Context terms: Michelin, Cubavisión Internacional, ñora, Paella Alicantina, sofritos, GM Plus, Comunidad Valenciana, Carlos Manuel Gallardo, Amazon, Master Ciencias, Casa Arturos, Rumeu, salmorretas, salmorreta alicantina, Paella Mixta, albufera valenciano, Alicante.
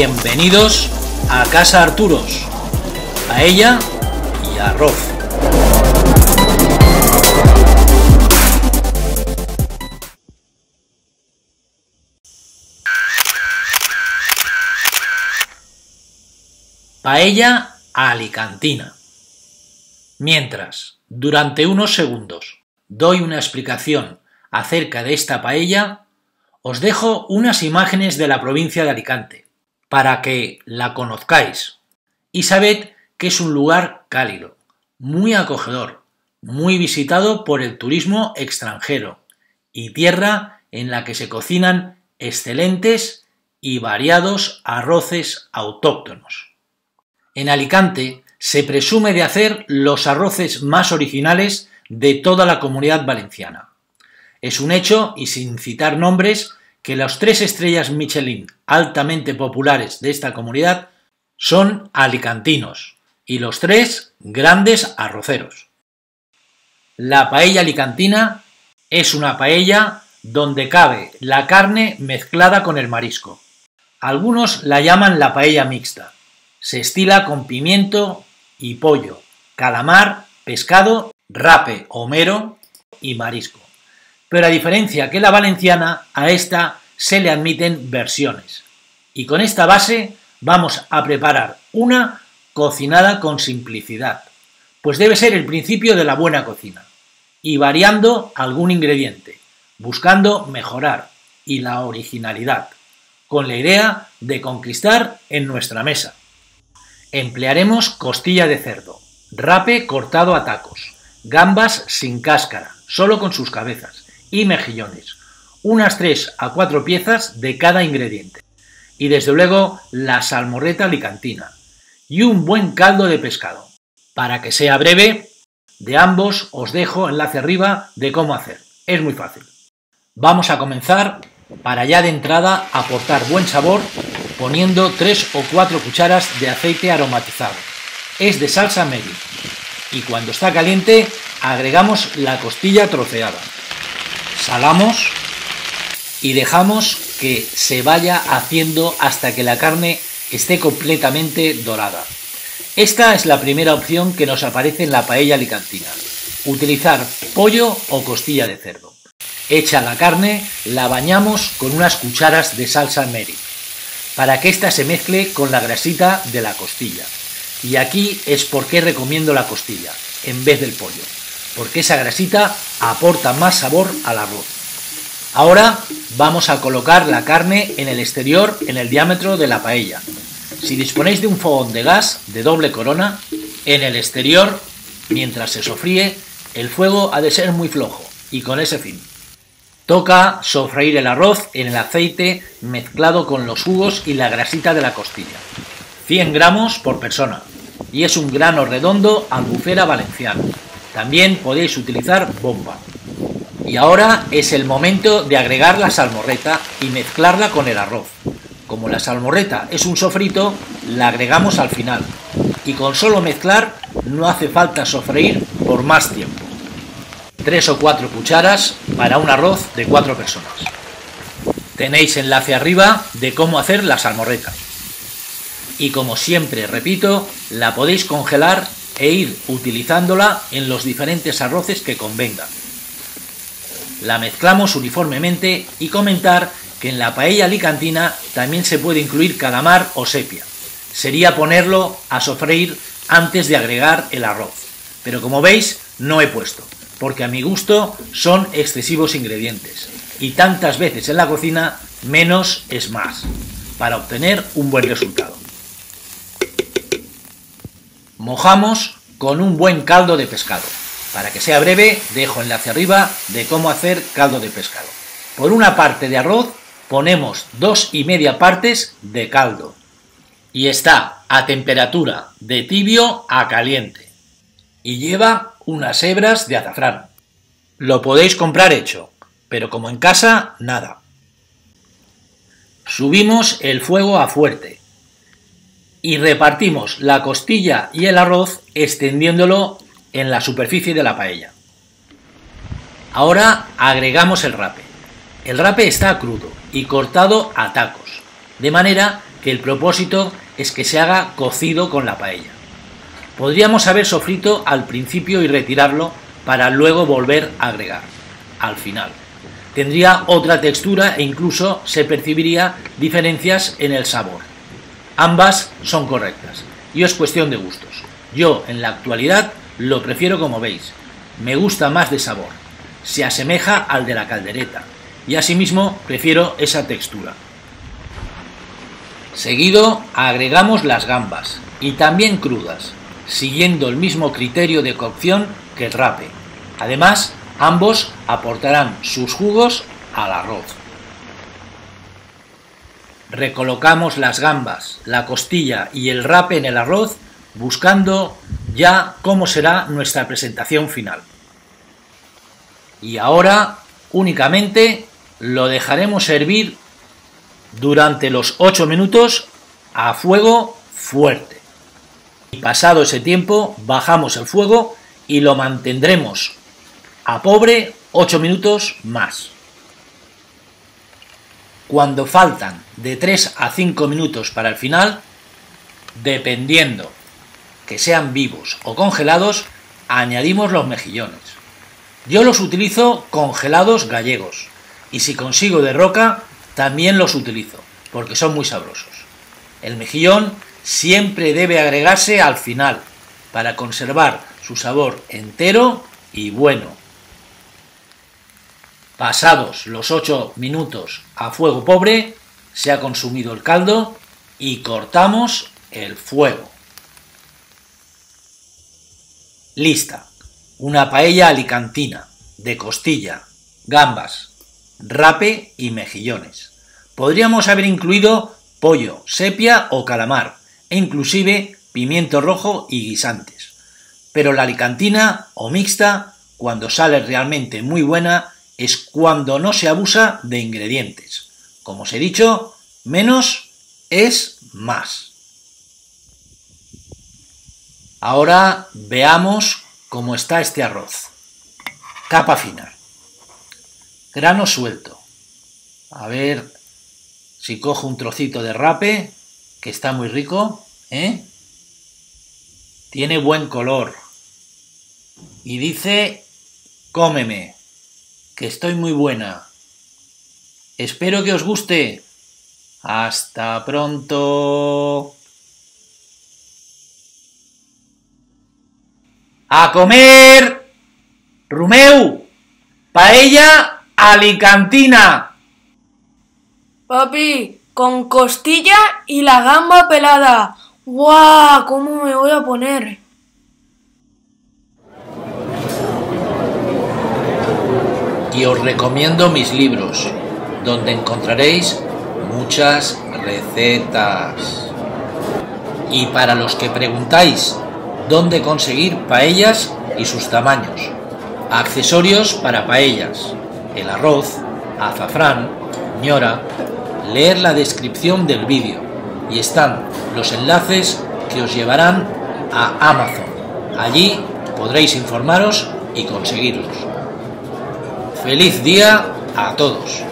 Bienvenidos a Casa Arturos, paella y arroz. Paella alicantina. Mientras, durante unos segundos, doy una explicación acerca de esta paella, os dejo unas imágenes de la provincia de Alicante, para que la conozcáis y sabed que es un lugar cálido, muy acogedor, muy visitado por el turismo extranjero y tierra en la que se cocinan excelentes y variados arroces autóctonos. En Alicante se presume de hacer los arroces más originales de toda la Comunidad Valenciana. Es un hecho, y sin citar nombres, que las 3 estrellas Michelin altamente populares de esta comunidad son alicantinos y los 3 grandes arroceros. La paella alicantina es una paella donde cabe la carne mezclada con el marisco. Algunos la llaman la paella mixta. Se estila con pimiento y pollo, calamar, pescado, rape, homero y marisco. Pero a diferencia que la valenciana, a esta se le admiten versiones. Y con esta base vamos a preparar una cocinada con simplicidad, pues debe ser el principio de la buena cocina, y variando algún ingrediente, buscando mejorar y la originalidad, con la idea de conquistar en nuestra mesa. Emplearemos costilla de cerdo, rape cortado a tacos, gambas sin cáscara, solo con sus cabezas, y mejillones, unas 3 a 4 piezas de cada ingrediente, y desde luego la salmorreta alicantina, y un buen caldo de pescado. Para que sea breve, de ambos os dejo enlace arriba de cómo hacer, es muy fácil. Vamos a comenzar para ya de entrada aportar buen sabor poniendo 3 o 4 cucharas de aceite aromatizado, es de salsa Mary, y cuando está caliente agregamos la costilla troceada. Salamos y dejamos que se vaya haciendo hasta que la carne esté completamente dorada. Esta es la primera opción que nos aparece en la paella alicantina. Utilizar pollo o costilla de cerdo. Hecha la carne, la bañamos con unas cucharas de salsa Mary para que ésta se mezcle con la grasita de la costilla. Y aquí es porque recomiendo la costilla en vez del pollo, porque esa grasita aporta más sabor al arroz. Ahora vamos a colocar la carne en el exterior en el diámetro de la paella. Si disponéis de un fogón de gas de doble corona, en el exterior, mientras se sofríe, el fuego ha de ser muy flojo y con ese fin. Toca sofreír el arroz en el aceite mezclado con los jugos y la grasita de la costilla. 100 gramos por persona y es un grano redondo albufera valenciano. También podéis utilizar bomba. Y ahora es el momento de agregar la salmorreta y mezclarla con el arroz. Como la salmorreta es un sofrito, la agregamos al final. Y con solo mezclar no hace falta sofreír por más tiempo. 3 o 4 cucharas para un arroz de 4 personas. Tenéis enlace arriba de cómo hacer la salmorreta. Y como siempre repito, la podéis congelar e ir utilizándola en los diferentes arroces que convengan. La mezclamos uniformemente y comentar que en la paella alicantina también se puede incluir calamar o sepia. Sería ponerlo a sofreír antes de agregar el arroz, pero como veis no he puesto, porque a mi gusto son excesivos ingredientes y tantas veces en la cocina menos es más, para obtener un buen resultado. Mojamos con un buen caldo de pescado. Para que sea breve, dejo enlace arriba de cómo hacer caldo de pescado. Por una parte de arroz ponemos 2,5 partes de caldo y está a temperatura de tibio a caliente y lleva unas hebras de azafrán. Lo podéis comprar hecho, pero como en casa, nada. Subimos el fuego a fuerte y repartimos la costilla y el arroz extendiéndolo en la superficie de la paella. Ahora agregamos el rape. El rape está crudo y cortado a tacos, de manera que el propósito es que se haga cocido con la paella. Podríamos haber sofrito al principio y retirarlo para luego volver a agregar al final. Tendría otra textura e incluso se percibiría diferencias en el sabor. Ambas son correctas y es cuestión de gustos. Yo en la actualidad lo prefiero como veis. Me gusta más de sabor. Se asemeja al de la caldereta y asimismo prefiero esa textura. Seguido agregamos las gambas y también crudas, siguiendo el mismo criterio de cocción que el rape. Además, ambos aportarán sus jugos al arroz. Recolocamos las gambas, la costilla y el rape en el arroz, buscando ya cómo será nuestra presentación final. Y ahora únicamente lo dejaremos hervir durante los 8 minutos a fuego fuerte. Y pasado ese tiempo bajamos el fuego y lo mantendremos a pobre 8 minutos más. Cuando faltan de 3 a 5 minutos para el final, dependiendo que sean vivos o congelados, añadimos los mejillones. Yo los utilizo congelados gallegos y si consigo de roca también los utilizo porque son muy sabrosos. El mejillón siempre debe agregarse al final para conservar su sabor entero y bueno. Pasados los 8 minutos a fuego pobre, se ha consumido el caldo y cortamos el fuego. Lista. Una paella alicantina, de costilla, gambas, rape y mejillones. Podríamos haber incluido pollo, sepia o calamar, e inclusive pimiento rojo y guisantes. Pero la alicantina o mixta, cuando sale realmente muy buena, es cuando no se abusa de ingredientes. Como os he dicho, menos es más. Ahora veamos cómo está este arroz. Capa fina. Grano suelto. A ver si cojo un trocito de rape, que está muy rico, ¿eh? Tiene buen color. Y dice, cómeme, que estoy muy buena. Espero que os guste. Hasta pronto. ¡A comer! ¡Rumeu! ¡Paella alicantina! Papi, con costilla y la gamba pelada. ¡Guau! ¿Cómo me voy a poner? Y os recomiendo mis libros, donde encontraréis muchas recetas. Y para los que preguntáis dónde conseguir paellas y sus tamaños, accesorios para paellas, el arroz, azafrán, ñora, leer la descripción del vídeo y están los enlaces que os llevarán a Amazon. Allí podréis informaros y conseguirlos. ¡Feliz día a todos!